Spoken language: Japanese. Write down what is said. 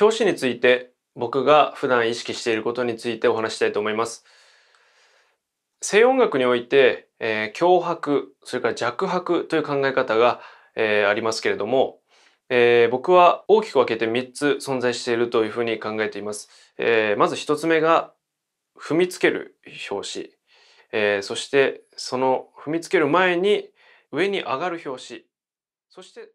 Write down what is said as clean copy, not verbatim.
表紙について僕が普段意識していることについてお話したいと思います。西洋音楽において、強拍、それから弱拍という考え方が、ありますけれども、僕は大きく分けて3つ存在しているというふうに考えています。まず1つ目が踏みつける拍子、そしてその踏みつける前に上に上がる拍子、そして